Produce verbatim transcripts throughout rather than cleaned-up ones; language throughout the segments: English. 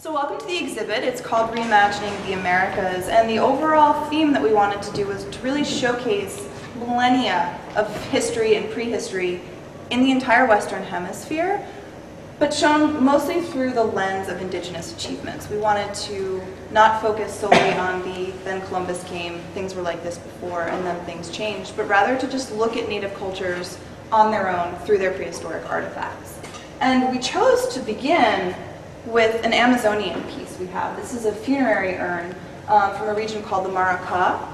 So welcome to the exhibit. It's called Reimagining the Americas, and the overall theme that we wanted to do was to really showcase millennia of history and prehistory in the entire Western Hemisphere, but shown mostly through the lens of indigenous achievements. We wanted to not focus solely on the then Columbus came, things were like this before, and then things changed, but rather to just look at native cultures on their own through their prehistoric artifacts. And we chose to begin with an Amazonian piece we have. This is a funerary urn um, from a region called the Maracá,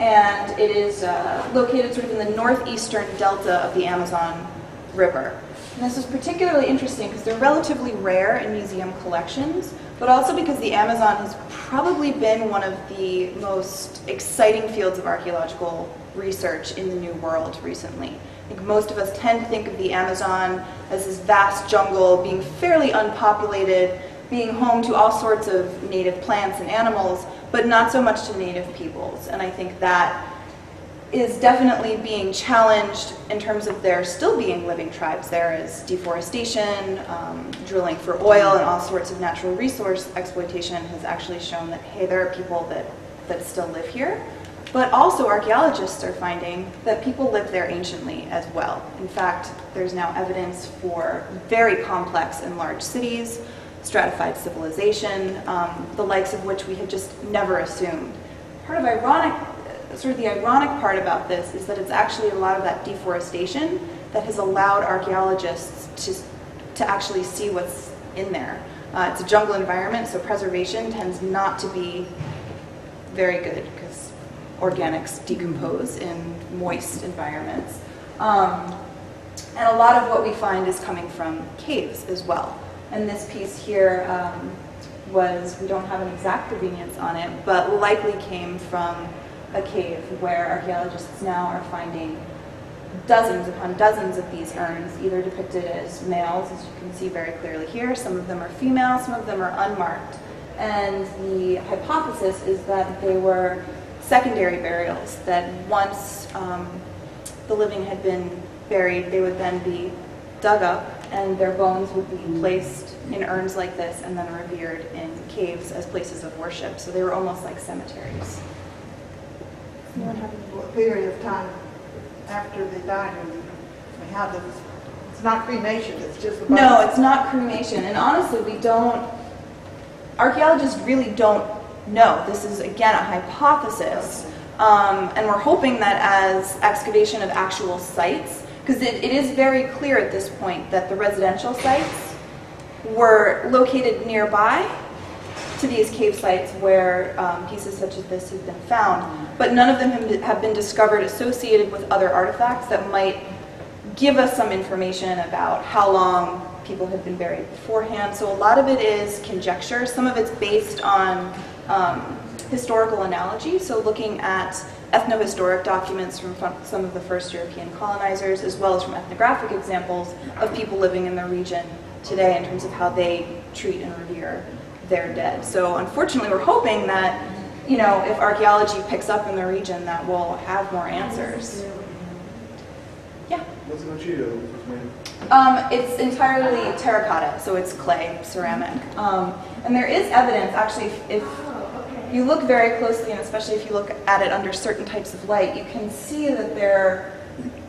and it is uh, located sort of in the northeastern delta of the Amazon River. And this is particularly interesting because they're relatively rare in museum collections, but also because the Amazon has probably been one of the most exciting fields of archaeological research in the New World recently. I think most of us tend to think of the Amazon as this vast jungle, being fairly unpopulated, being home to all sorts of native plants and animals, but not so much to native peoples. And I think that is definitely being challenged in terms of there still being living tribes. There is deforestation, um, drilling for oil, and all sorts of natural resource exploitation has actually shown that, hey, there are people that, that still live here. But also archaeologists are finding that people lived there anciently as well. In fact, there's now evidence for very complex and large cities, stratified civilization, um, the likes of which we had just never assumed. Part of ironic Sort of the ironic part about this is that it's actually a lot of that deforestation that has allowed archaeologists to, to actually see what's in there. Uh, it's a jungle environment, so preservation tends not to be very good because organics decompose in moist environments. Um, and a lot of what we find is coming from caves as well. And this piece here um, was, we don't have an exact provenance on it, but likely came from a cave where archaeologists now are finding dozens upon dozens of these urns, either depicted as males, as you can see very clearly here, some of them are female, some of them are unmarked. And the hypothesis is that they were secondary burials, that once um, the living had been buried, they would then be dug up and their bones would be placed in urns like this and then revered in caves as places of worship. So they were almost like cemeteries. What period of time after they died? I mean, how does it's not cremation? It's just about no, it's not cremation. And honestly, we don't. Archaeologists really don't know. This is again a hypothesis, um, and we're hoping that as excavation of actual sites, because it, it is very clear at this point that the residential sites were located nearby to these cave sites where um, pieces such as this have been found, but none of them have been discovered associated with other artifacts that might give us some information about how long people had been buried beforehand. So a lot of it is conjecture. Some of it's based on um, historical analogy, so looking at ethnohistoric documents from some of the first European colonizers, as well as from ethnographic examples of people living in the region today in terms of how they treat and revere they're dead. So unfortunately, we're hoping that, you know, if archaeology picks up in the region, that we'll have more answers. Yeah? What's the material? Um, it's entirely terracotta, so it's clay, ceramic. Um, and there is evidence, actually, if, if you look very closely, and especially if you look at it under certain types of light, you can see that there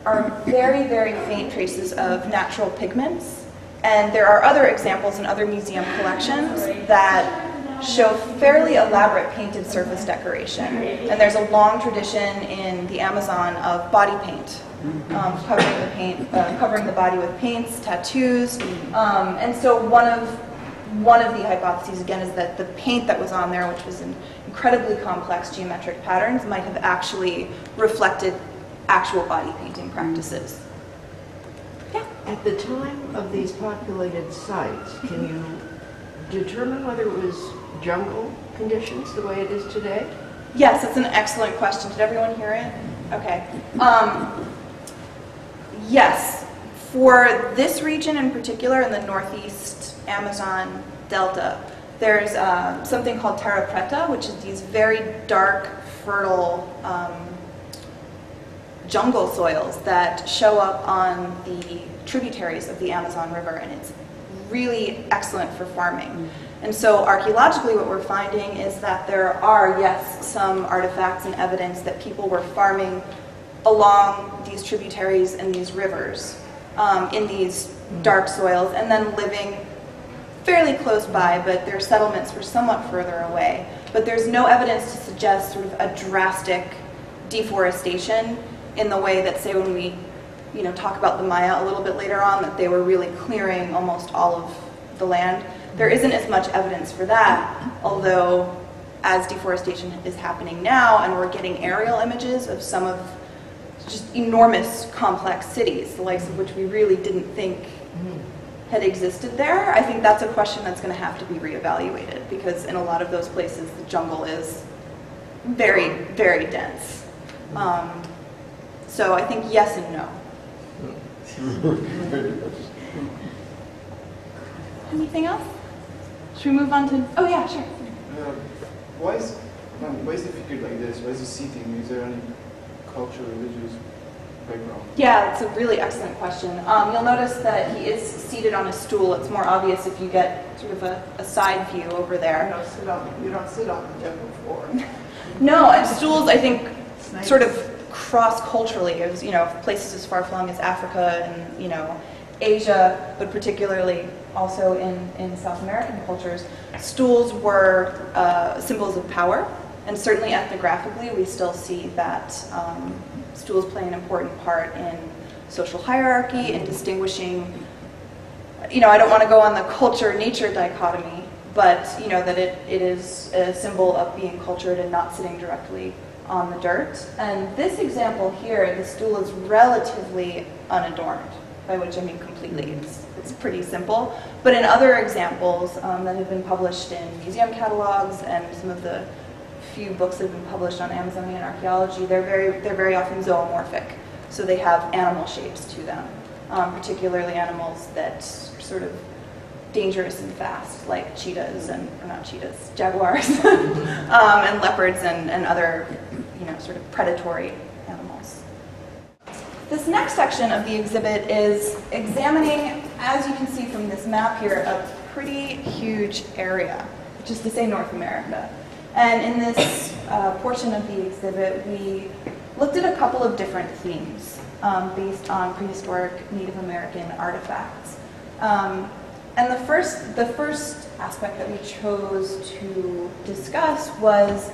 are very, very faint traces of natural pigments. And there are other examples in other museum collections that show fairly elaborate painted surface decoration. And there's a long tradition in the Amazon of body paint, um, covering the paint, uh, covering the body with paints, tattoos. Um, and so one of one of the hypotheses again is that the paint that was on there, which was in incredibly complex geometric patterns, might have actually reflected actual body painting practices. At the time of these populated sites, can you determine whether it was jungle conditions the way it is today? Yes, that's an excellent question. Did everyone hear it? Okay. Um, yes, for this region in particular, in the northeast Amazon Delta, there's uh, something called terra preta, which is these very dark, fertile um, jungle soils that show up on the tributaries of the Amazon River, and it's really excellent for farming. And so archaeologically what we're finding is that there are, yes, some artifacts and evidence that people were farming along these tributaries and these rivers um, in these dark soils, and then living fairly close by, but their settlements were somewhat further away. But there's no evidence to suggest sort of a drastic deforestation in the way that, say, when we you know, talk about the Maya a little bit later on, that they were really clearing almost all of the land. There isn't as much evidence for that, although as deforestation is happening now and we're getting aerial images of some of just enormous complex cities, the likes of which we really didn't think had existed there, I think that's a question that's going to have to be reevaluated, because in a lot of those places the jungle is very, very dense. Um, so I think yes and no. Anything else? Should we move on to? Oh yeah, sure. Uh, why is why is it figured like this? Why is it seating? Is there any cultural, religious background? Yeah, it's a really excellent question. Um, you'll notice that he is seated on a stool. It's more obvious if you get sort of a, a side view over there. You don't sit on, you don't sit on the temple floor. No, and stools I think nice. Sort of cross culturally. It was you know places as far flung as Africa and you know Asia, but particularly also in, in South American cultures, stools were uh, symbols of power, and certainly ethnographically we still see that um, stools play an important part in social hierarchy, in distinguishing, you know, I don't want to go on the culture-nature dichotomy, but you know that it, it is a symbol of being cultured and not sitting directly on the dirt. And this example here, the stool is relatively unadorned, by which I mean completely. It's, it's pretty simple. But in other examples um, that have been published in museum catalogs and some of the few books that have been published on Amazonian archaeology, they're very, they're very often zoomorphic. So they have animal shapes to them, um, particularly animals that are sort of dangerous and fast, like cheetahs and, or not cheetahs, jaguars, um, and leopards and, and other, you know, sort of predatory animals. This next section of the exhibit is examining, as you can see from this map here, a pretty huge area, which is to say North America. And in this uh, portion of the exhibit, we looked at a couple of different themes um, based on prehistoric Native American artifacts. Um, and the first, the first aspect that we chose to discuss was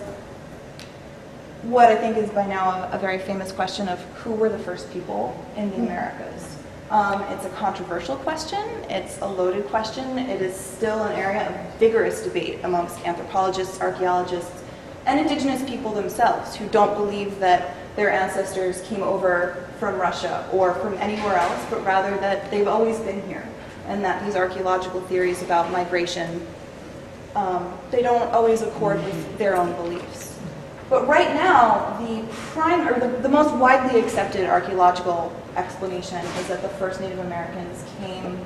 what I think is by now a, a very famous question of who were the first people in the Americas. Um, it's a controversial question, it's a loaded question, it is still an area of vigorous debate amongst anthropologists, archaeologists, and indigenous people themselves who don't believe that their ancestors came over from Russia or from anywhere else, but rather that they've always been here, and that these archaeological theories about migration, um, they don't always accord with their own beliefs. But right now, the prime or the, the most widely accepted archaeological explanation is that the first Native Americans came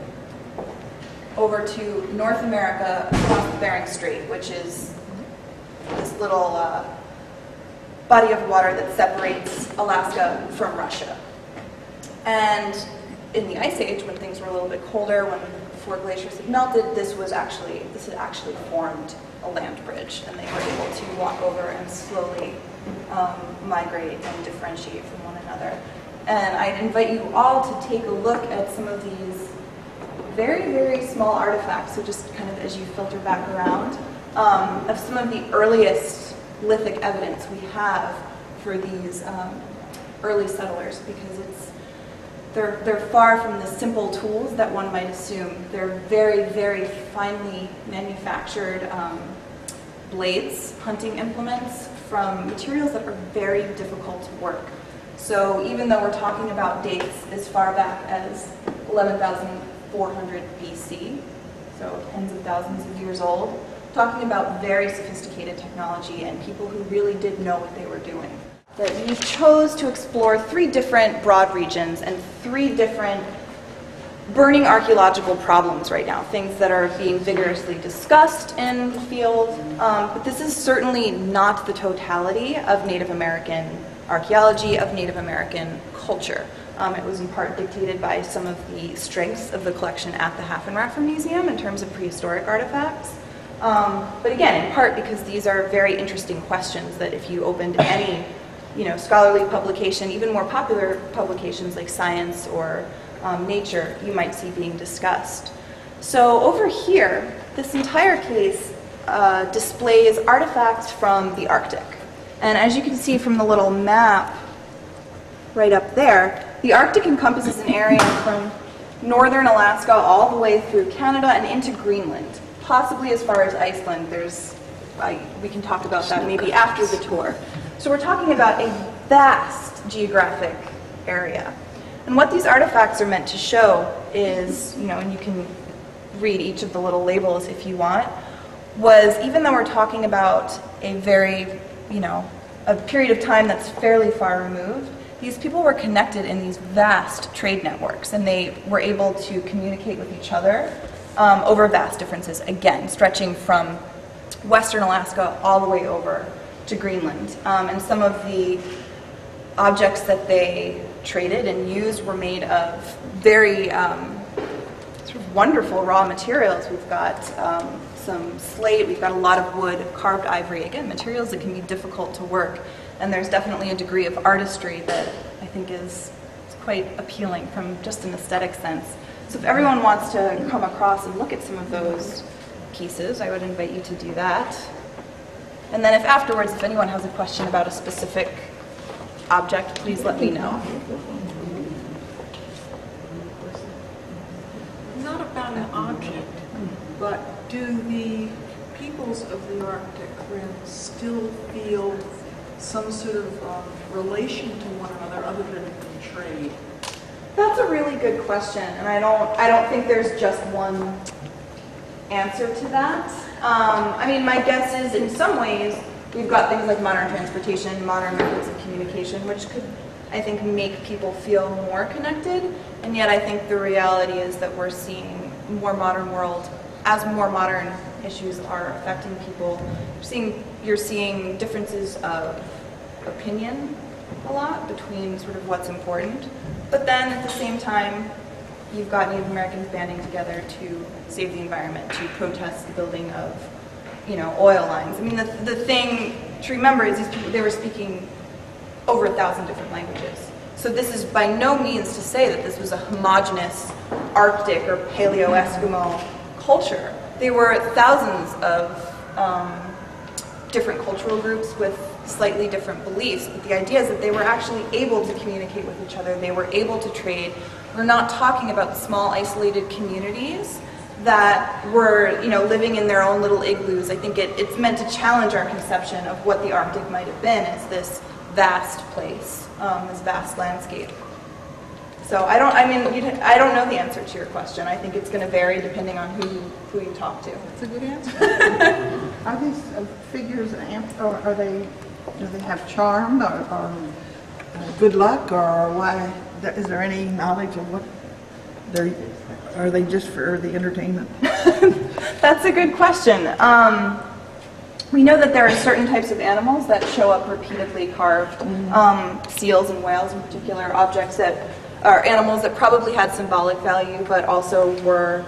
over to North America across the Bering Strait, which is this little uh, body of water that separates Alaska from Russia. And in the Ice Age, when things were a little bit colder, when before glaciers had melted, this was actually this had actually formed a land bridge, and they were able to walk over and slowly um, migrate and differentiate from one another. And I'd invite you all to take a look at some of these very, very small artifacts, so just kind of as you filter back around, um, of some of the earliest lithic evidence we have for these um, early settlers, because it's they're, they're far from the simple tools that one might assume. They're very, very finely manufactured um, blades, hunting implements, from materials that are very difficult to work. So even though we're talking about dates as far back as eleven thousand four hundred B C, so tens of thousands of years old, talking about very sophisticated technology and people who really did know what they were doing. That we chose to explore three different broad regions and three different burning archaeological problems right now, things that are being vigorously discussed in the field. Um, but this is certainly not the totality of Native American archaeology, of Native American culture. Um, it was in part dictated by some of the strengths of the collection at the Haffenreffer Museum in terms of prehistoric artifacts. Um, but again, in part because these are very interesting questions that if you opened any, you know, scholarly publication, even more popular publications like Science or um, Nature, you might see being discussed. So over here, this entire case uh, displays artifacts from the Arctic. And as you can see from the little map right up there, the Arctic encompasses an area from northern Alaska all the way through Canada and into Greenland, possibly as far as Iceland. There's, I, we can talk about that maybe after the tour. So we're talking about a vast geographic area. And what these artifacts are meant to show is, you know, and you can read each of the little labels if you want, was even though we're talking about a very, you know, a period of time that's fairly far removed, these people were connected in these vast trade networks, and they were able to communicate with each other um, over vast differences, again, stretching from western Alaska all the way over to Greenland. Um, and some of the objects that they traded and used were made of very um, sort of wonderful raw materials. We've got um, some slate, we've got a lot of wood, carved ivory, again, materials that can be difficult to work. And there's definitely a degree of artistry that I think is quite appealing from just an aesthetic sense. So if everyone wants to come across and look at some of those pieces, I would invite you to do that. And then if afterwards, if anyone has a question about a specific object, please let me know. Not about an object, but do the peoples of the Arctic Rim still feel some sort of um, relation to one another other than trade? That's a really good question, and I don't, I don't think there's just one answer to that. Um, I mean, my guess is in some ways we've got things like modern transportation, modern methods of communication, which could, I think, make people feel more connected, and yet I think the reality is that we're seeing more modern world, as more modern issues are affecting people, you're seeing, you're seeing differences of opinion a lot between sort of what's important, but then at the same time, you've got Native Americans banding together to save the environment, to protest the building of, you know, oil lines. I mean, the, the thing to remember is these people, they were speaking over a thousand different languages. So this is by no means to say that this was a homogenous Arctic or Paleo-Eskimo culture. They were thousands of um, different cultural groups with slightly different beliefs, but the idea is that they were actually able to communicate with each other, they were able to trade. We're not talking about small isolated communities that were, you know, living in their own little igloos. I think it, it's meant to challenge our conception of what the Arctic might have been as this vast place, um, this vast landscape. So I don't, I mean, you'd, I don't know the answer to your question. I think it's going to vary depending on who you, who you talk to. That's a good answer. Are these uh, figures, or are they, do they have charm or, or uh, good luck, or why, is there any knowledge of what they're, are they just for the entertainment? That's a good question. Um, we know that there are certain types of animals that show up repeatedly carved, mm-hmm. um, seals and whales in particular, objects that are animals that probably had symbolic value, but also were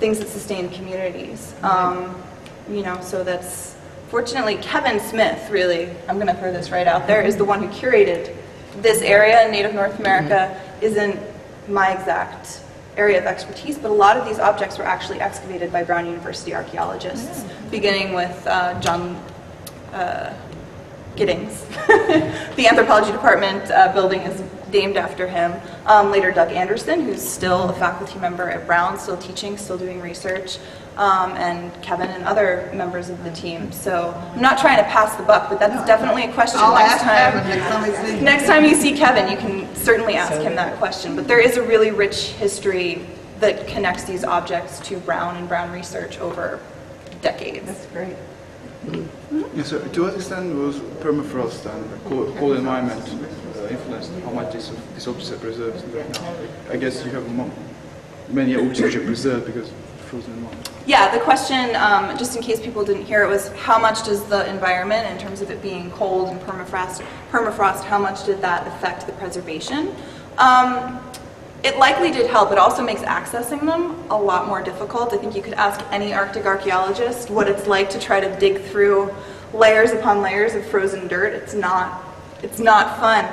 things that sustained communities. Um, you know, so that's, fortunately, Kevin Smith, really, I'm gonna throw this right out there, is the one who curated this area in Native North America. Isn't my exact area of expertise, but a lot of these objects were actually excavated by Brown University archaeologists, yeah. beginning with uh, John, uh, Giddings. The anthropology department uh, building is named after him. Um, later, Doug Anderson, who's still a faculty member at Brown, still teaching, still doing research, um, and Kevin and other members of the team. So I'm not trying to pass the buck, but that's no, definitely a question I'll next ask time. Next time, next time you see Kevin, you can certainly ask so, him that question. But there is a really rich history that connects these objects to Brown and Brown research over decades. That's great. Mm-hmm. Yeah, so to what extent was permafrost and cold, cold environment uh, influenced how much these, these objects are preserved right now? I guess you have many objects which are preserved because frozen environment. Yeah, the question, um, just in case people didn't hear it, was how much does the environment, in terms of it being cold and permafrost, permafrost, how much did that affect the preservation? Um, It likely did help. It also makes accessing them a lot more difficult. I think you could ask any Arctic archaeologist what it's like to try to dig through layers upon layers of frozen dirt. It's not, it's not fun.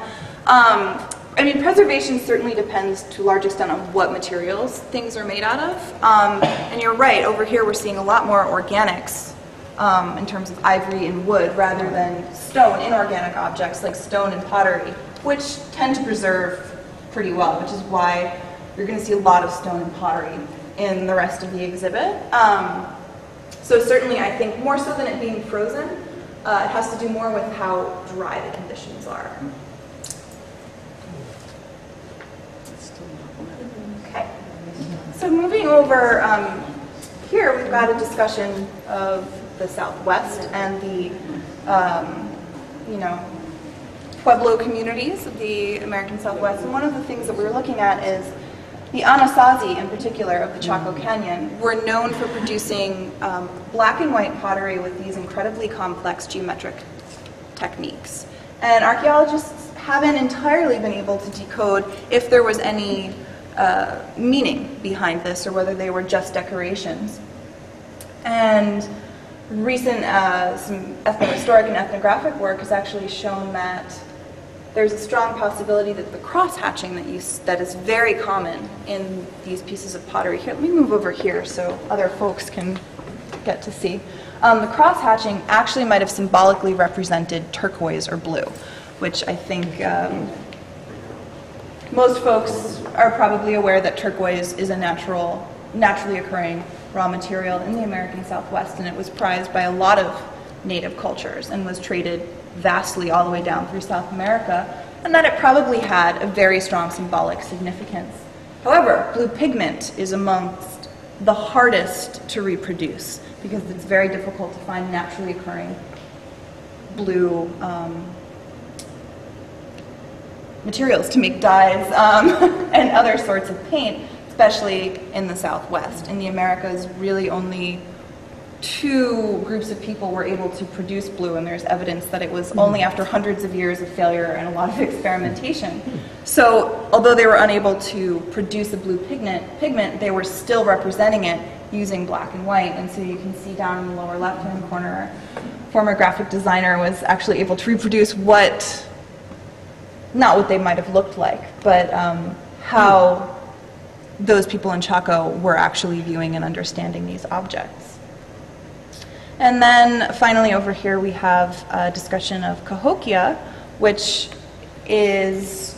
Um, I mean, preservation certainly depends to a large extent on what materials things are made out of. Um, and you're right, over here we're seeing a lot more organics um, in terms of ivory and wood rather than stone, inorganic objects like stone and pottery, which tend to preserve pretty well, which is why you're going to see a lot of stone and pottery in the rest of the exhibit. Um, so certainly I think more so than it being frozen, uh, it has to do more with how dry the conditions are. So moving over um, here, we've got a discussion of the Southwest and the, um, you know, Pueblo communities of the American Southwest. And one of the things that we were looking at is the Anasazi, in particular, of the Chaco Canyon, were known for producing um, black and white pottery with these incredibly complex geometric techniques. And archaeologists haven't entirely been able to decode if there was any Uh, meaning behind this or whether they were just decorations. And recent uh, some ethnohistoric and ethnographic work has actually shown that there's a strong possibility that the cross-hatching that, you, that is very common in these pieces of pottery here. Let me move over here so other folks can get to see. Um, the cross-hatching actually might have symbolically represented turquoise or blue, which I think um, most folks are probably aware that turquoise is a natural, naturally occurring raw material in the American Southwest, and it was prized by a lot of native cultures and was traded vastly all the way down through South America, and that it probably had a very strong symbolic significance. However, blue pigment is amongst the hardest to reproduce because it's very difficult to find naturally occurring blue um, materials to make dyes um, and other sorts of paint, especially in the Southwest. In the Americas, really only two groups of people were able to produce blue, and there's evidence that it was only after hundreds of years of failure and a lot of experimentation. So although they were unable to produce a blue pigment, pigment, they were still representing it using black and white. And so you can see down in the lower left-hand corner, a former graphic designer was actually able to reproduce what not what they might have looked like, but um, how those people in Chaco were actually viewing and understanding these objects. And then finally over here we have a discussion of Cahokia, which is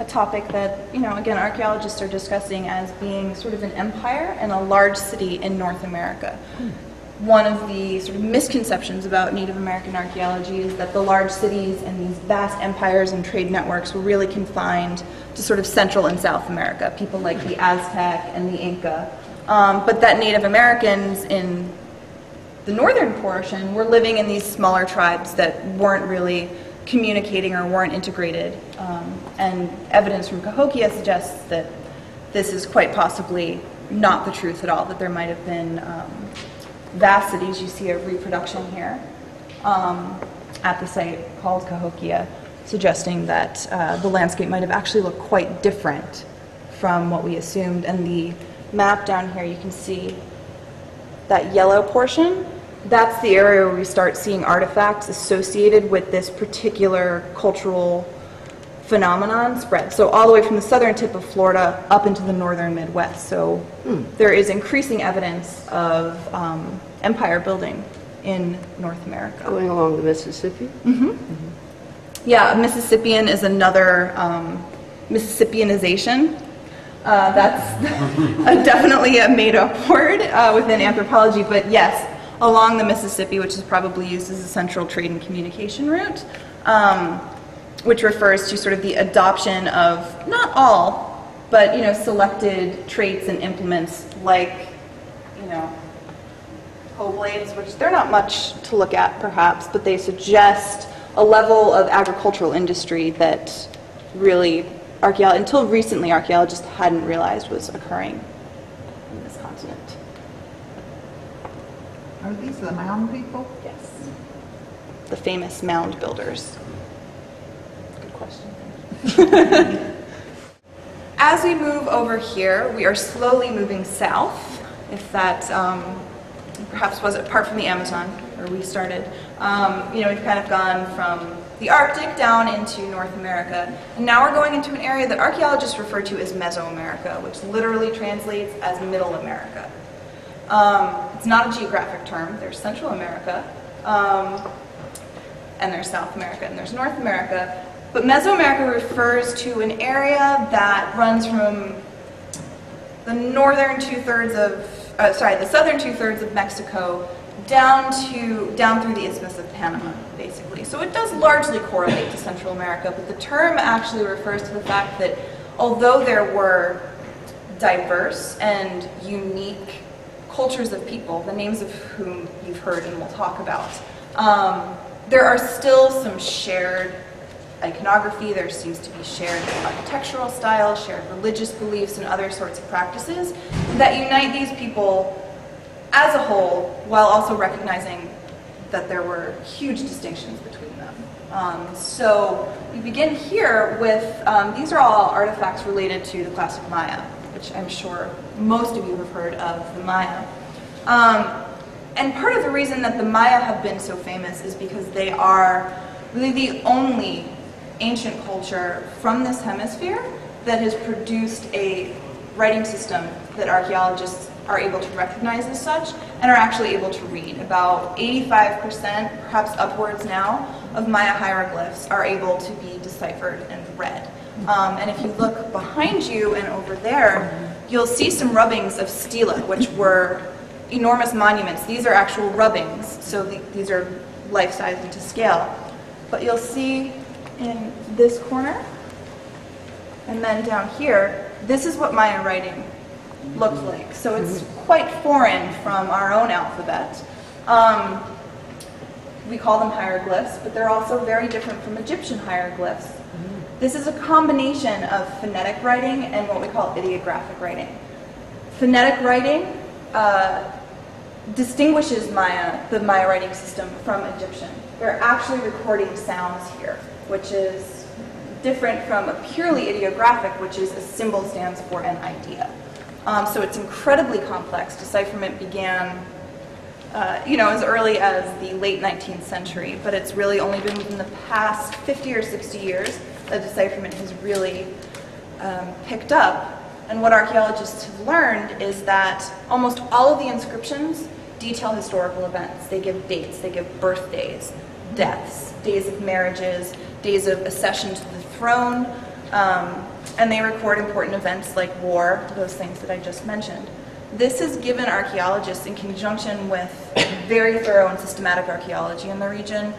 a topic that, you know, again, archaeologists are discussing as being sort of an empire and a large city in North America. Hmm. One of the sort of misconceptions about Native American archaeology is that the large cities and these vast empires and trade networks were really confined to sort of Central and South America, people like the Aztec and the Inca, um, but that Native Americans in the northern portion were living in these smaller tribes that weren't really communicating or weren't integrated, um, and evidence from Cahokia suggests that this is quite possibly not the truth at all, that there might have been um, vast cities. You see a reproduction here um, at the site called Cahokia, suggesting that uh, the landscape might have actually looked quite different from what we assumed. And the map down here, you can see that yellow portion, that's the area where we start seeing artifacts associated with this particular cultural phenomenon spread. So all the way from the southern tip of Florida up into the northern Midwest. So mm. there is increasing evidence of um, empire building in North America. Going along the Mississippi? Mm-hmm. Mm-hmm. Yeah, Mississippian is another, um, Mississippianization. Uh, that's a, definitely a made-up word uh, within anthropology, but yes, along the Mississippi, which is probably used as a central trade and communication route. Um, which refers to sort of the adoption of, not all, but, you know, selected traits and implements like, you know, hoe blades, which they're not much to look at, perhaps, but they suggest a level of agricultural industry that really, until recently, archaeologists hadn't realized was occurring on this continent. Are these the mound people? Yes. The famous mound builders. Question. As we move over here, we are slowly moving south, if that um, perhaps was apart from the Amazon, where we started. Um, you know, we've kind of gone from the Arctic down into North America, and now we're going into an area that archaeologists refer to as Mesoamerica, which literally translates as Middle America. Um, it's not a geographic term. There's Central America, um, and there's South America, and there's North America. But Mesoamerica refers to an area that runs from the northern two-thirds of, uh, sorry, the southern two-thirds of Mexico down to, down through the Isthmus of Panama, basically. So it does largely correlate to Central America, but the term actually refers to the fact that although there were diverse and unique cultures of people, the names of whom you've heard and we'll talk about, um, there are still some shared iconography, there seems to be shared architectural style, shared religious beliefs, and other sorts of practices that unite these people as a whole, while also recognizing that there were huge distinctions between them. Um, so we begin here with, um, these are all artifacts related to the classic Maya, which I'm sure most of you have heard of, the Maya. Um, and part of the reason that the Maya have been so famous is because they are really the only ancient culture from this hemisphere that has produced a writing system that archaeologists are able to recognize as such and are actually able to read. About eighty-five percent, perhaps upwards now, of Maya hieroglyphs are able to be deciphered and read. Um, and if you look behind you and over there, you'll see some rubbings of stela, which were enormous monuments. These are actual rubbings, so the, these are life-size and to scale. But you'll see in this corner, and then down here, this is what Maya writing looked like. So it's quite foreign from our own alphabet. Um, we call them hieroglyphs, but they're also very different from Egyptian hieroglyphs. This is a combination of phonetic writing and what we call ideographic writing. Phonetic writing uh, distinguishes Maya, the Maya writing system, from Egyptian. They're actually recording sounds here, which is different from a purely ideographic, which is a symbol stands for an idea. Um, so it's incredibly complex. Decipherment began, uh, you know, as early as the late nineteenth century, but it's really only been within the past fifty or sixty years that decipherment has really um, picked up. And what archaeologists have learned is that almost all of the inscriptions detail historical events. They give dates, they give birthdays, deaths, days of marriages, days of accession to the throne, um, and they record important events like war, those things that I just mentioned. This has given archaeologists, in conjunction with very thorough and systematic archaeology in the region,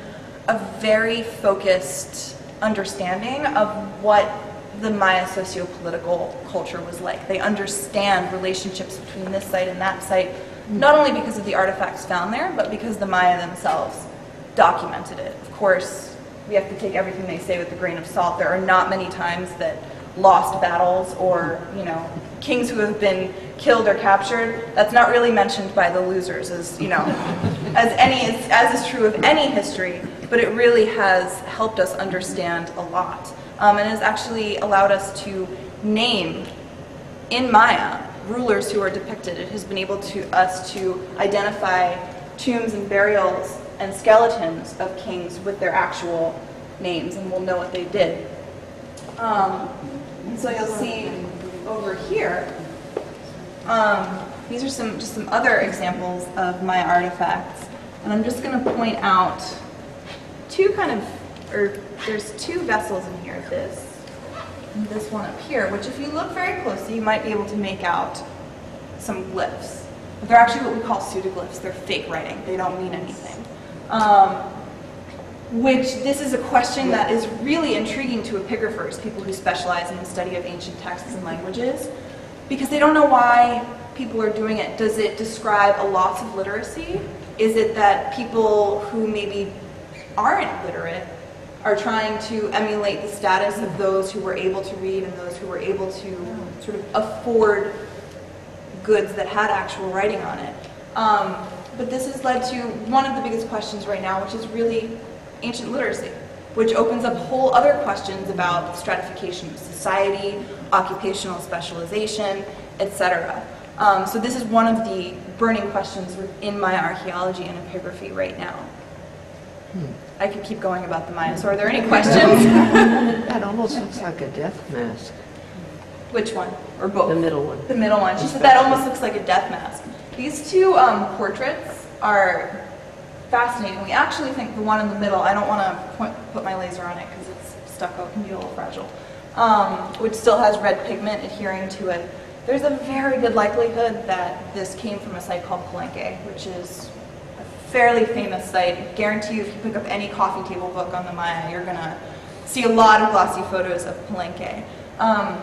a very focused understanding of what the Maya socio-political culture was like. They understand relationships between this site and that site, not only because of the artifacts found there, but because the Maya themselves documented it. Of course, we have to take everything they say with a grain of salt. There are not many times that lost battles or, you know, kings who have been killed or captured, that's not really mentioned by the losers as, you know, as, any, as, as is true of any history, but it really has helped us understand a lot. Um, and has actually allowed us to name, in Maya, rulers who are depicted. It has been able to us to identify tombs and burials and skeletons of kings with their actual names, and we'll know what they did. Um, so you'll see over here, um, these are some just some other examples of Maya artifacts, and I'm just going to point out two kind of, or there's two vessels in here. This. And this one up here, which if you look very closely, you might be able to make out some glyphs. But they're actually what we call pseudoglyphs. They're fake writing. They don't mean anything. Um, which, this is a question that is really intriguing to epigraphers, people who specialize in the study of ancient texts and languages, because they don't know why people are doing it. Does it describe a loss of literacy? Is it that people who maybe aren't literate are trying to emulate the status of those who were able to read and those who were able to sort of afford goods that had actual writing on it? Um, but this has led to one of the biggest questions right now, which is really ancient literacy. which opens up whole other questions about stratification of society, occupational specialization, et cetera. Um, so this is one of the burning questions in Maya archaeology and epigraphy right now. Hmm. I could keep going about the Maya, so are there any questions? That almost looks like a death mask. Which one? Or both? The middle one. The middle one. She said that almost looks like a death mask. These two um, portraits are fascinating. We actually think the one in the middle, I don't want to point, put my laser on it because it's stucco, it can be a little fragile, um, which still has red pigment adhering to it. There's a very good likelihood that this came from a site called Palenque, which is a fairly famous site. I guarantee you if you pick up any coffee table book on the Maya, you're going to see a lot of glossy photos of Palenque. Um,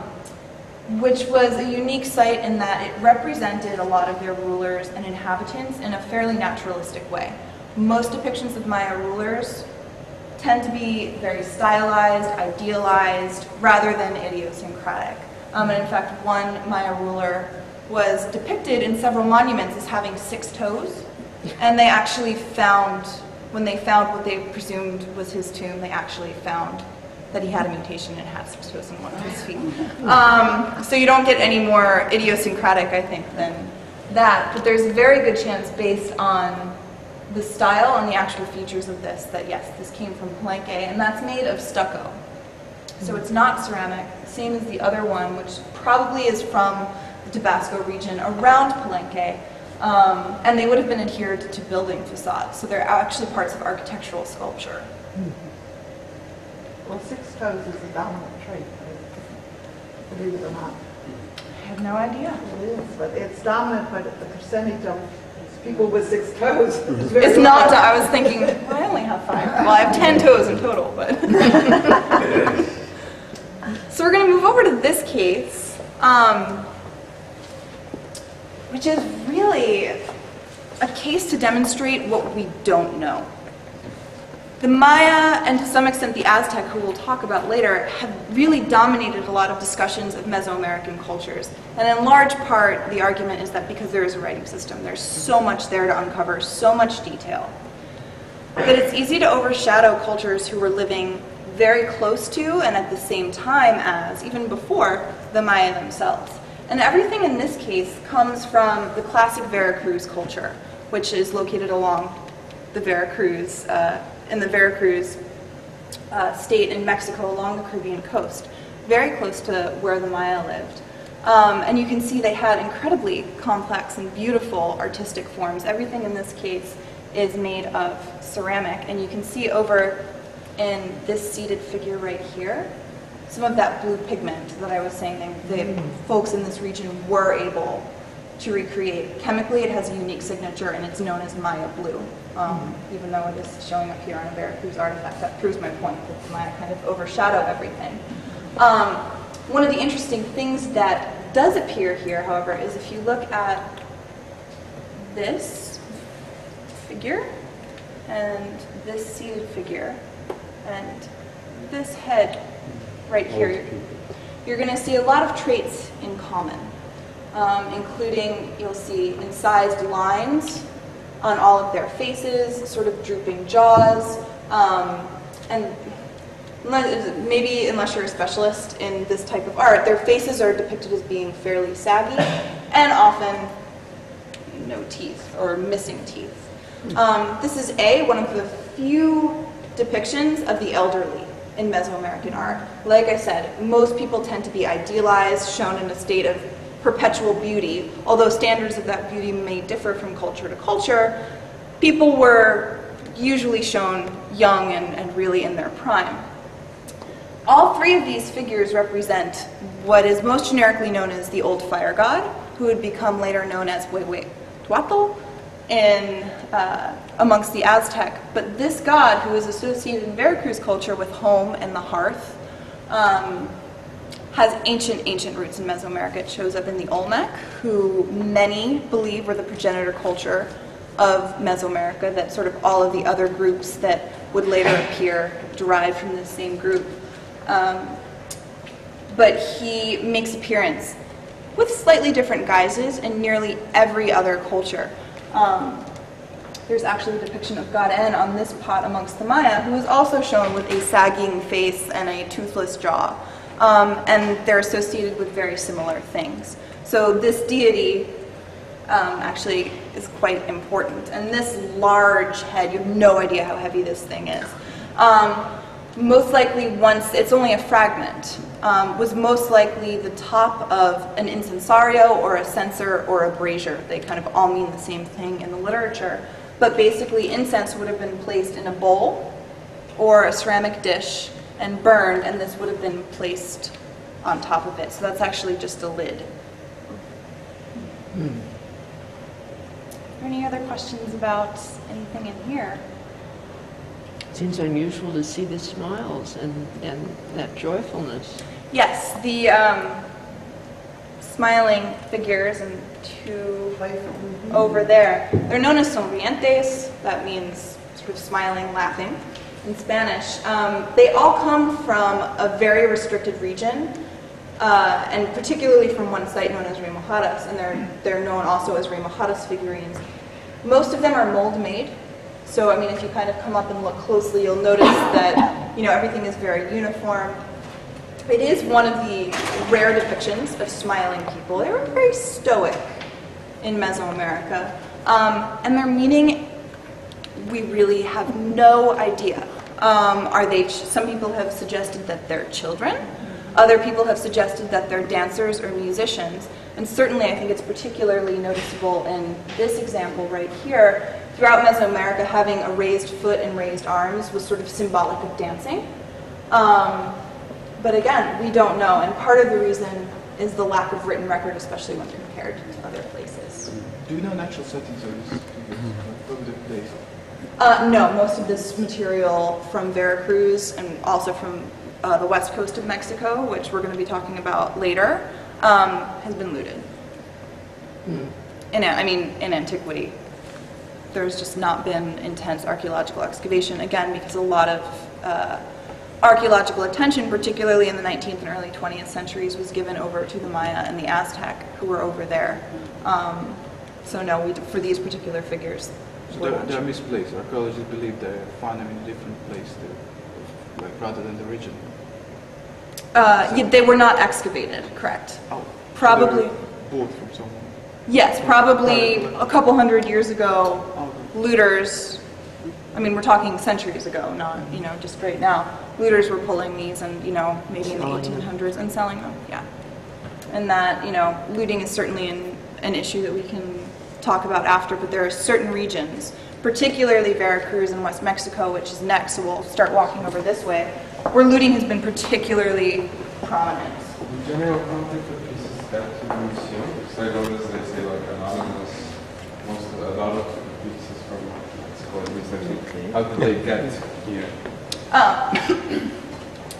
which was a unique site in that it represented a lot of their rulers and inhabitants in a fairly naturalistic way. Most depictions of Maya rulers tend to be very stylized, idealized, rather than idiosyncratic. Um, and in fact, one Maya ruler was depicted in several monuments as having six toes, and they actually found, when they found what they presumed was his tomb, they actually found that he had a mutation and had six toes on one of his feet. Um, so you don't get any more idiosyncratic, I think, than that. But there's a very good chance, based on the style and the actual features of this, that yes, this came from Palenque, and that's made of stucco. So it's not ceramic, same as the other one, which probably is from the Tabasco region around Palenque, um, and they would have been adhered to building facades. So they're actually parts of architectural sculpture. Well, six toes is a dominant trait, believe it or not. I have no idea. It is, but it's dominant, but the percentage of people with six toes is very It's low. Not, I was thinking, well, I only have five. Well, I have ten toes in total, but. So we're going to move over to this case, um, which is really a case to demonstrate what we don't know. The Maya, and to some extent the Aztec, who we'll talk about later, have really dominated a lot of discussions of Mesoamerican cultures. And in large part, the argument is that because there is a writing system, there's so much there to uncover, so much detail, that it's easy to overshadow cultures who were living very close to and at the same time as, even before, the Maya themselves. And everything in this case comes from the classic Veracruz culture, which is located along the Veracruz uh, in the Veracruz uh, state in Mexico along the Caribbean coast, very close to where the Maya lived. Um, and you can see they had incredibly complex and beautiful artistic forms. Everything in this case is made of ceramic, and you can see over in this seated figure right here, some of that blue pigment that I was saying the mm. folks in this region were able to recreate. Chemically, it has a unique signature, and it's known as Maya blue. Um, even though it is showing up here on a Veracruz artifact, that proves my point that Maya kind of overshadow everything. Um, one of the interesting things that does appear here, however, is if you look at this figure, and this seated figure, and this head right here, you're going to see a lot of traits in common, um, including, you'll see incised lines on all of their faces, sort of drooping jaws, um, and unless, maybe unless you're a specialist in this type of art, their faces are depicted as being fairly saggy and often no teeth or missing teeth. Um, this is A, one of the few depictions of the elderly in Mesoamerican art. Like I said, most people tend to be idealized, shown in a state of perpetual beauty, although standards of that beauty may differ from culture to culture. People were usually shown young and, and really in their prime. All three of these figures represent what is most generically known as the old fire god, who would become later known as Huehuatuatl in, uh, amongst the Aztec. But this god, who is associated in Veracruz culture with home and the hearth, um, has ancient, ancient roots in Mesoamerica. It shows up in the Olmec, who many believe were the progenitor culture of Mesoamerica, that sort of all of the other groups that would later appear derived from this same group. Um, but he makes appearance with slightly different guises in nearly every other culture. Um, There's actually a depiction of God En on this pot amongst the Maya, who is also shown with a sagging face and a toothless jaw. Um, and they're associated with very similar things. So this deity um, actually is quite important. And this large head, you have no idea how heavy this thing is. Um, most likely once, it's only a fragment, um, was most likely the top of an incensario or a censer or a brazier. They kind of all mean the same thing in the literature. But basically incense would have been placed in a bowl or a ceramic dish and burned, and this would have been placed on top of it. So that's actually just a lid. Hmm. Are there any other questions about anything in here? It seems unusual to see the smiles and, and that joyfulness. Yes, the um, smiling figures and two mm-hmm. over there. They're known as sonrientes. That means sort of smiling, laughing. In Spanish, um, they all come from a very restricted region, uh, and particularly from one site known as Remohadas, and they're, they're known also as Remohadas figurines. Most of them are mold-made, so I mean, if you kind of come up and look closely, you'll notice that, you know, everything is very uniform. It is one of the rare depictions of smiling people. They were very stoic in Mesoamerica, um, and their meaning, we really have no idea. Um, are they? Some people have suggested that they're children. Other people have suggested that they're dancers or musicians. And certainly, I think it's particularly noticeable in this example right here. Throughout Mesoamerica, having a raised foot and raised arms was sort of symbolic of dancing. Um, but again, we don't know. And part of the reason is the lack of written record, especially when compared to other places. Do you know natural settings over the place? Uh, no, most of this material from Veracruz and also from uh, the west coast of Mexico, which we're going to be talking about later, um, has been looted. Mm. In, I mean, in antiquity. There's just not been intense archaeological excavation, again, because a lot of uh, archaeological attention, particularly in the nineteenth and early twentieth centuries, was given over to the Maya and the Aztec, who were over there. Um, so no, we, for these particular figures, so they're, they're misplaced. Archaeologists believe they found them in a different place, they, like, rather than the region. Uh, so yeah, they were not excavated, correct? Oh, probably. So bought from someone. Yes, probably a couple hundred years ago. Oh. Looters. I mean, we're talking centuries ago, not you know just right now. Looters were pulling these, and you know maybe in the eighteen hundreds and selling them. Yeah, and that you know looting is certainly an, an issue that we can talk about after, but there are certain regions, particularly Veracruz and West Mexico, which is next, so we'll start walking over this way, where looting has been particularly prominent. The general context of this is back to the museum, because I noticed they say like anonymous, most of, a lot of pieces from Mexico. How did they get here? Uh,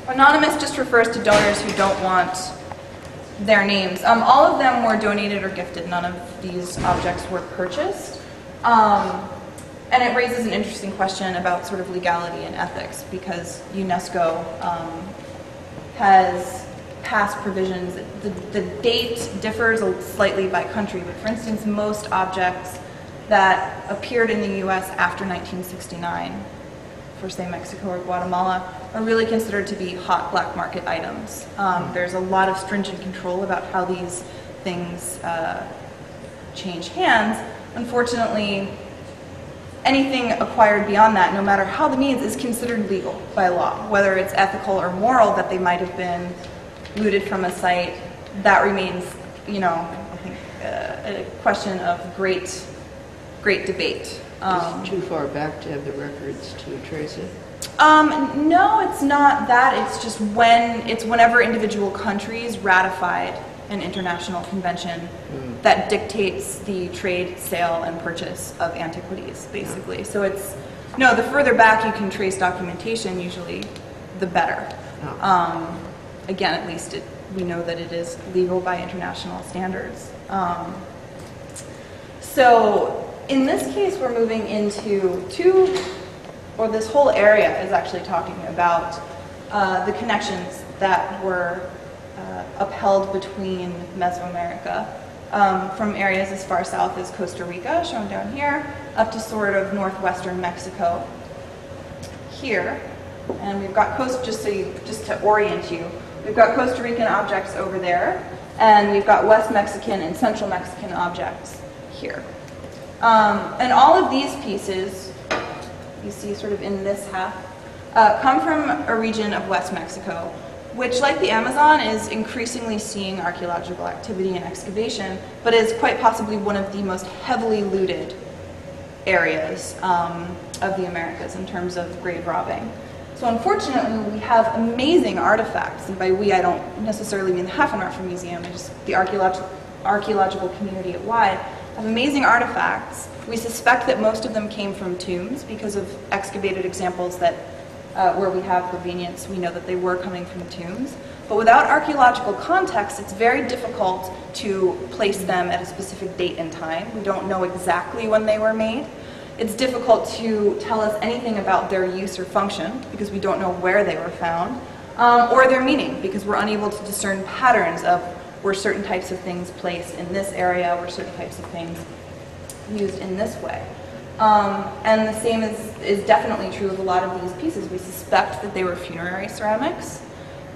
anonymous just refers to donors who don't want their names. Um, all of them were donated or gifted. None of these objects were purchased. Um, and it raises an interesting question about sort of legality and ethics, because UNESCO um, has passed provisions. The, the date differs slightly by country, but for instance, most objects that appeared in the U S after nineteen sixty-nine, for say Mexico or Guatemala, are really considered to be hot black market items. Um, there's a lot of stringent control about how these things uh, change hands. Unfortunately, anything acquired beyond that, no matter how the means, is considered legal by law. Whether it's ethical or moral that they might have been looted from a site, that remains, you know, I think uh, a question of great, great debate. Um, it's too far back to have the records to trace it? Um, no, it's not that. It's just when, it's whenever individual countries ratified an international convention mm. that dictates the trade, sale, and purchase of antiquities, basically. Yeah. So it's, no, the further back you can trace documentation, usually, the better. Oh. Um, again, at least it, we know that it is legal by international standards. Um, so, in this case, we're moving into two, or this whole area is actually talking about uh, the connections that were uh, upheld between Mesoamerica, um, from areas as far south as Costa Rica, shown down here, up to sort of northwestern Mexico here. And we've got coast, just so you, just to orient you, we've got Costa Rican objects over there, and we've got West Mexican and Central Mexican objects here. Um, and all of these pieces, you see sort of in this half, uh, come from a region of West Mexico, which, like the Amazon, is increasingly seeing archaeological activity and excavation, but is quite possibly one of the most heavily looted areas um, of the Americas in terms of grave robbing. So unfortunately, we have amazing artifacts, and by we, I don't necessarily mean the Haffenreffer Museum, but just the archaeological archaeological community at wide, have amazing artifacts. We suspect that most of them came from tombs because of excavated examples that Uh, where we have provenience, we know that they were coming from tombs. But without archaeological context, it's very difficult to place them at a specific date and time. We don't know exactly when they were made. It's difficult to tell us anything about their use or function because we don't know where they were found, um, or their meaning because we're unable to discern patterns of where certain types of things placed in this area, where certain types of things used in this way. Um, and the same is, is definitely true of a lot of these pieces. We suspect that they were funerary ceramics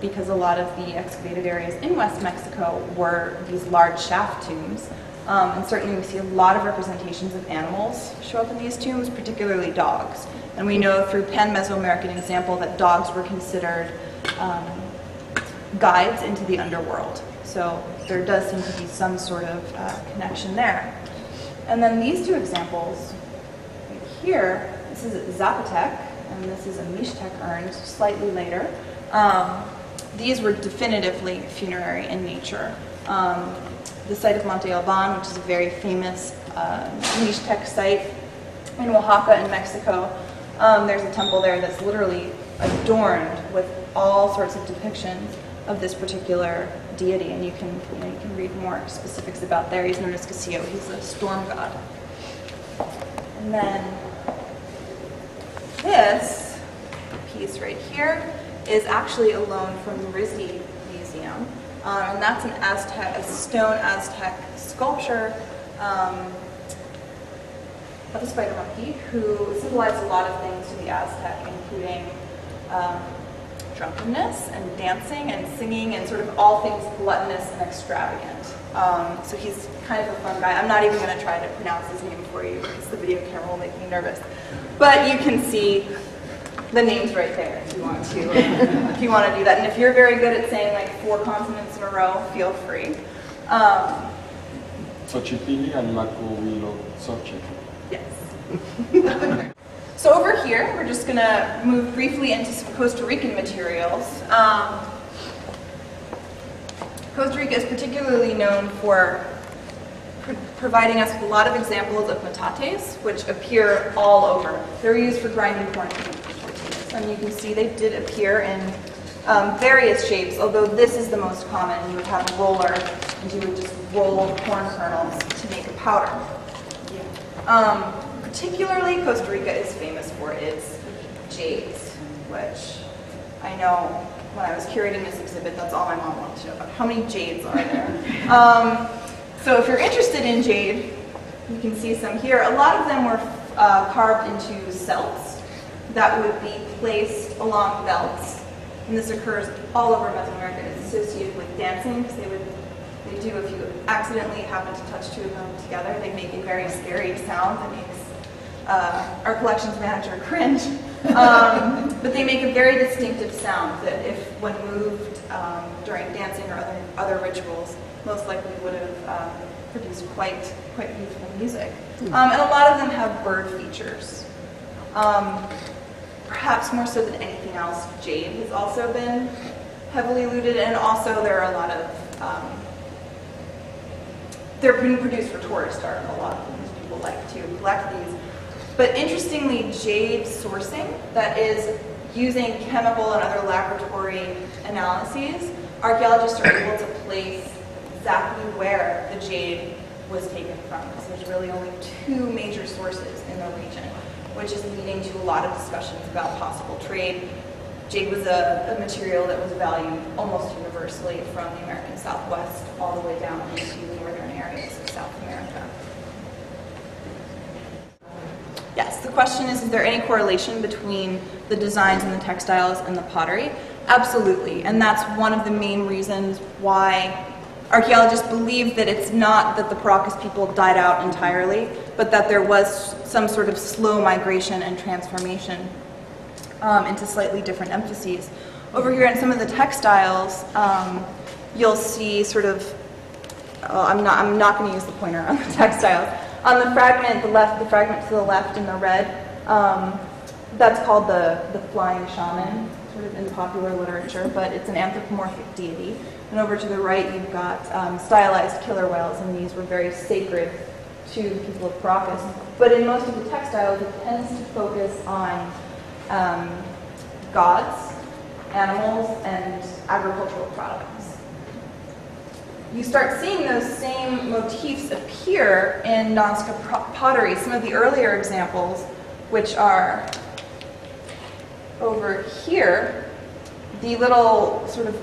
because a lot of the excavated areas in West Mexico were these large shaft tombs. Um, and certainly we see a lot of representations of animals show up in these tombs, particularly dogs. And we know through pan-Mesoamerican example that dogs were considered um, guides into the underworld. So there does seem to be some sort of uh, connection there. And then these two examples here, this is Zapotec, and this is a Mixtec urn, slightly later. Um, these were definitively funerary in nature. Um, the site of Monte Alban, which is a very famous uh, Mixtec site in Oaxaca in Mexico, um, there's a temple there that's literally adorned with all sorts of depictions of this particular deity, and you can, you know, you can read more specifics about there. He's known as Casio, he's a storm god. And then this piece right here is actually a loan from the R I S D Museum, um, and that's an Aztec, a stone Aztec sculpture um, of a spider monkey who symbolized a lot of things to the Aztec, including um, drunkenness and dancing and singing and sort of all things gluttonous and extravagant. Um, so he's kind of a fun guy. I'm not even going to try to pronounce his name for you because the video camera will make me nervous. But you can see the names right there if you want to, if you want to do that. And if you're very good at saying like four consonants in a row, feel free. Um, Xochipilli and Macuviloxochitl. Yes. So over here, we're just going to move briefly into some Costa Rican materials. Um, Costa Rica is particularly known for pr providing us with a lot of examples of metates, which appear all over. They're used for grinding corn. And you can see they did appear in um, various shapes, although this is the most common. You would have a roller, and you would just roll corn kernels to make a powder. Um, particularly, Costa Rica is famous for its jades, which I know when I was curating this exhibit, that's all my mom wanted to know about. How many jades are there? Um, so if you're interested in jade, you can see some here. A lot of them were uh, carved into celts that would be placed along belts. And this occurs all over Mesoamerica. It's associated with dancing because they would, they do, if you accidentally happen to touch two of them together, they make a very scary sound that makes uh, our collections manager cringe. um, but they make a very distinctive sound that if when moved um, during dancing or other, other rituals, most likely would have um, produced quite, quite beautiful music. Um, and a lot of them have bird features. Um, perhaps more so than anything else, jade has also been heavily looted, and also there are a lot of, um, they're being produced for tourist art, a lot of these people like to collect these. But interestingly, jade sourcing, that is using chemical and other laboratory analyses, archaeologists are able to place exactly where the jade was taken from. So there's really only two major sources in the region, which is leading to a lot of discussions about possible trade. Jade was a, a material that was valued almost universally from the American Southwest all the way down into the northern areas of South America. the question is, is there any correlation between the designs and the textiles and the pottery? Absolutely, and that's one of the main reasons why archaeologists believe that it's not that the Paracas people died out entirely, but that there was some sort of slow migration and transformation um, into slightly different emphases. Over here in some of the textiles, um, you'll see sort of, oh, I'm not, I'm not going to use the pointer on the textiles. On the fragment, the left, the fragment to the left in the red, um, that's called the, the flying shaman, sort of in popular literature, but it's an anthropomorphic deity. And over to the right, you've got um, stylized killer whales, and these were very sacred to the people of Paracas. But in most of the textiles, it tends to focus on um, gods, animals, and agricultural products. You start seeing those same motifs appear in Nazca pottery. Some of the earlier examples, which are over here, the little sort of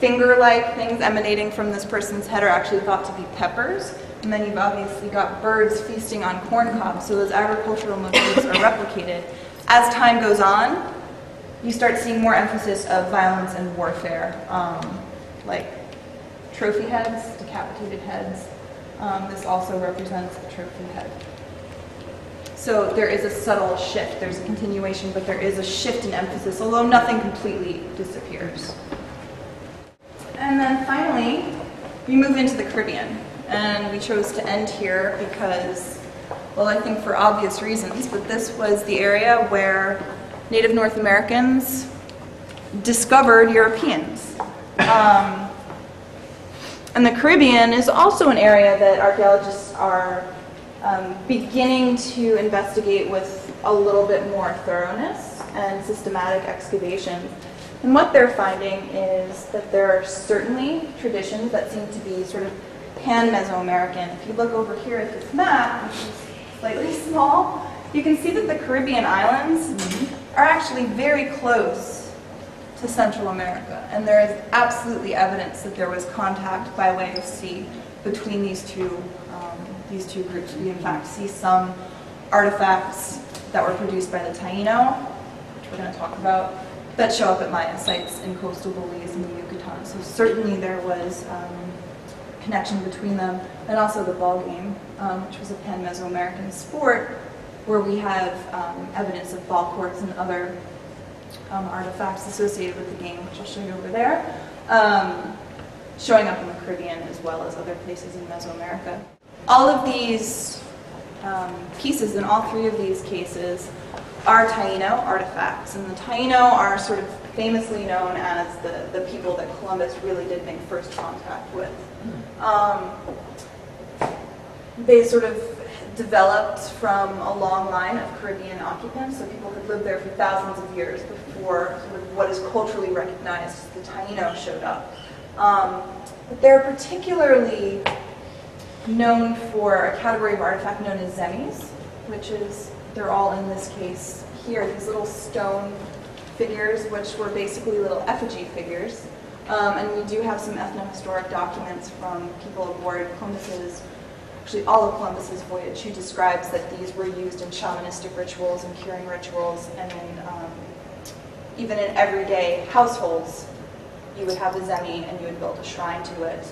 finger-like things emanating from this person's head are actually thought to be peppers. And then you've obviously got birds feasting on corn cobs, so those agricultural motifs are replicated. As time goes on, you start seeing more emphasis of violence and warfare, um, like trophy heads, decapitated heads. Um, this also represents a trophy head. So there is a subtle shift. There's a continuation, but there is a shift in emphasis, although nothing completely disappears. And then finally, we move into the Caribbean. And we chose to end here because, well, I think for obvious reasons, but this was the area where Native North Americans discovered Europeans. Um, and the Caribbean is also an area that archaeologists are um, beginning to investigate with a little bit more thoroughness and systematic excavation. And what they're finding is that there are certainly traditions that seem to be sort of pan-Mesoamerican. If you look over here at this map, which is slightly small, you can see that the Caribbean islands are actually very close to Central America. And there is absolutely evidence that there was contact by way of sea between these two, um, these two groups. We, in fact, see some artifacts that were produced by the Taíno, which we're going to talk about, that show up at Maya sites in coastal Belize and the Yucatan. So certainly there was um, connection between them, and also the ball game, um, which was a pan-Mesoamerican sport, where we have um, evidence of ball courts and other um, artifacts associated with the game, which I'll show you over there, um, showing up in the Caribbean as well as other places in Mesoamerica. All of these um, pieces, in all three of these cases, are Taíno artifacts, and the Taíno are sort of famously known as the, the people that Columbus really did make first contact with. Um, they sort of developed from a long line of Caribbean occupants, so people could live there for thousands of years before sort of what is culturally recognized the Taíno showed up. Um, but they're particularly known for a category of artifact known as zemis, which is they're all in this case here, these little stone figures, which were basically little effigy figures. Um, and we do have some ethnohistoric documents from people aboard Columbus's, actually all of Columbus's voyage, who describes that these were used in shamanistic rituals and curing rituals, and in, um, even in everyday households, you would have a zemi and you would build a shrine to it.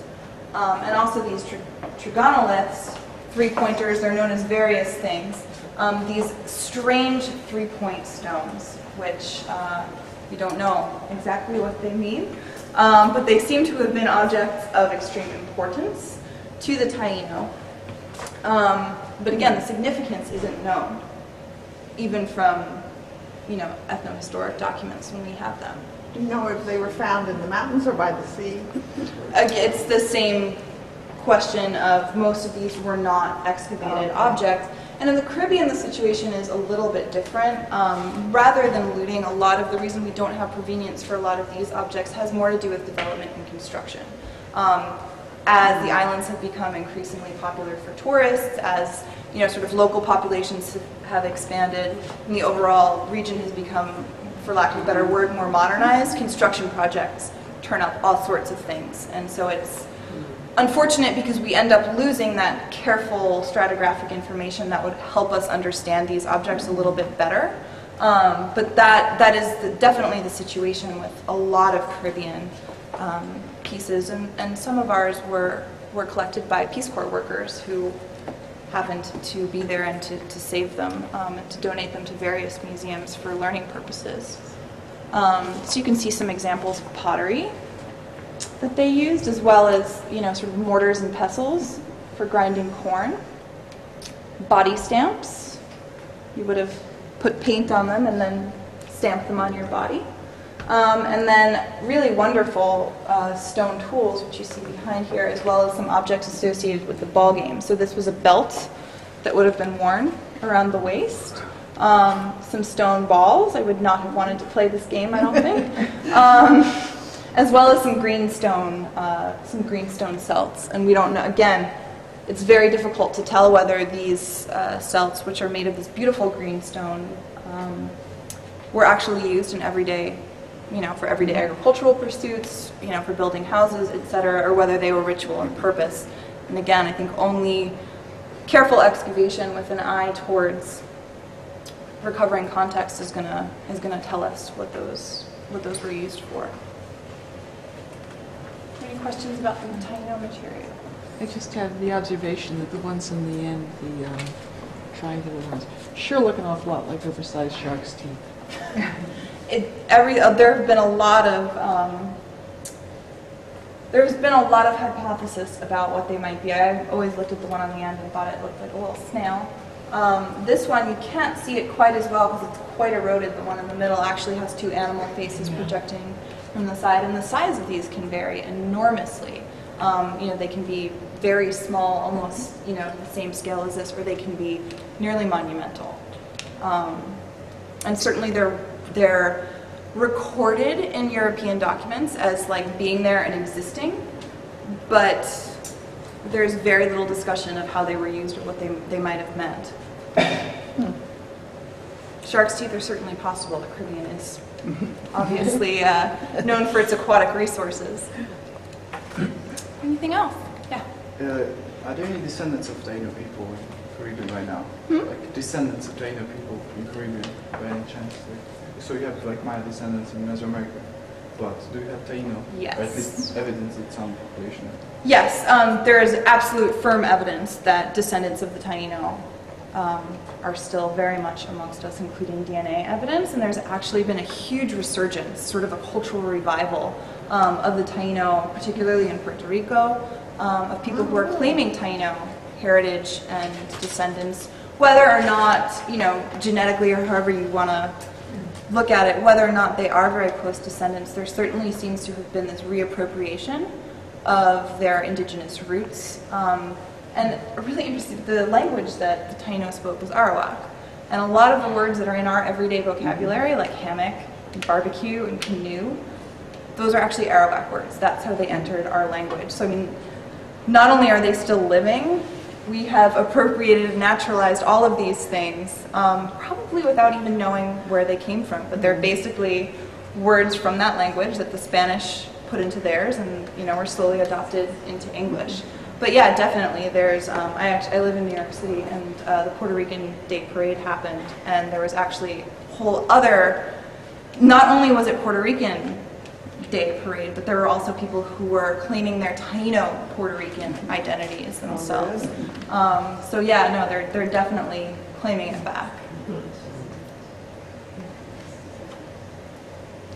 Um, and also these tr trigonoliths, three pointers, they're known as various things. Um, these strange three-point stones, which uh, we don't know exactly what they mean, um, but they seem to have been objects of extreme importance to the Taíno. Um, but again, the significance isn't known, even from, you know, ethnohistoric documents when we have them. Do you know if they were found in the mountains or by the sea? It's the same question of most of these were not excavated oh, objects. And in the Caribbean, the situation is a little bit different. Um, rather than looting, a lot of the reason we don't have provenance for a lot of these objects has more to do with development and construction. Um, as the islands have become increasingly popular for tourists, as you know, sort of local populations have expanded, and the overall region has become, for lack of a better word, more modernized, construction projects turn up all sorts of things. And so it's unfortunate because we end up losing that careful stratigraphic information that would help us understand these objects a little bit better. Um, but that, that is the, definitely the situation with a lot of Caribbean um, pieces, and, and some of ours were, were collected by Peace Corps workers who happened to be there and to, to save them um, and to donate them to various museums for learning purposes. Um, so you can see some examples of pottery that they used, as well as, you know, sort of mortars and pestles for grinding corn. Body stamps. You would have put paint on them and then stamped them on your body. Um, and then really wonderful uh, stone tools, which you see behind here, as well as some objects associated with the ball game. So this was a belt that would have been worn around the waist. Um, some stone balls. I would not have wanted to play this game, I don't think. Um, as well as some greenstone, uh, some greenstone celts. And we don't know, again, it's very difficult to tell whether these uh, celts, which are made of this beautiful greenstone, um, were actually used in everyday, you know, for everyday agricultural pursuits, you know, for building houses, et cetera, or whether they were ritual in purpose. And again, I think only careful excavation with an eye towards recovering context is gonna is gonna tell us what those what those were used for. Any questions about the Taíno material? I just had the observation that the ones in the end, the um, triangular ones, sure look an awful lot like oversized shark's teeth. It, every uh, there have been a lot of um, there's been a lot of hypothesis about what they might be. I always looked at the one on the end and thought it looked like a little snail. Um, this one, you can't see it quite as well because it's quite eroded. The one in the middle actually has two animal faces yeah. projecting from the side, and the size of these can vary enormously. Um, you know, they can be very small, almost, you know, the same scale as this, or they can be nearly monumental. Um, and certainly they're, they're recorded in European documents as like being there and existing, but there's very little discussion of how they were used or what they, they might have meant. Hmm. Shark's teeth are certainly possible. The Caribbean is obviously uh, known for its aquatic resources. Anything else? Yeah. Uh, are there any descendants of Taíno people in Caribbean right now? Hmm? Like descendants of Taíno people in Caribbean by any chance? Like, so you have like Maya descendants in Mesoamerica, but do you have Taíno? Yes. Or at least evidence of some population? Yes, um, there is absolute firm evidence that descendants of the Taíno um, are still very much amongst us, including D N A evidence. And there's actually been a huge resurgence, sort of a cultural revival um, of the Taíno, particularly in Puerto Rico, um, of people who are claiming Taíno heritage and descendants, whether or not, you know, genetically or however you want to look at it, whether or not they are very close descendants. There certainly seems to have been this reappropriation of their indigenous roots. Um, and really interesting, the language that the Taíno spoke was Arawak. And a lot of the words that are in our everyday vocabulary, like hammock, and barbecue, and canoe, those are actually Arawak words. That's how they entered our language. So I mean, not only are they still living, we have appropriated and naturalized all of these things, um, probably without even knowing where they came from. But they're basically words from that language that the Spanish put into theirs, and you know, were slowly adopted into English. But yeah, definitely. There's um, I actually I live in New York City, and uh, the Puerto Rican Day Parade happened, and there was actually a whole other. Not only was it Puerto Rican Day Parade, but there were also people who were claiming their Taíno Puerto Rican identities themselves. Um, so yeah, no, they're they're definitely claiming it back.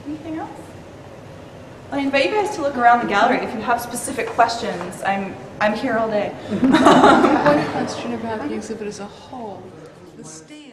Anything else? I invite you guys to look around the gallery. If you have specific questions, I'm, I'm here all day. One question about the exhibit as a whole. The stand